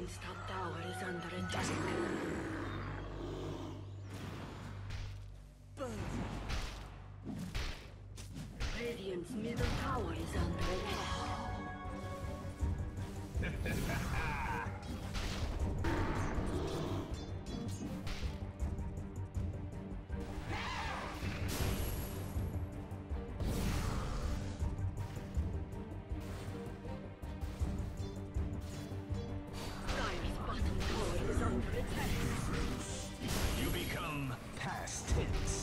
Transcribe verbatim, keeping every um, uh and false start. Radiant's top tower is under attack. Burn. Radiant's middle tower is under attack. You become past tense.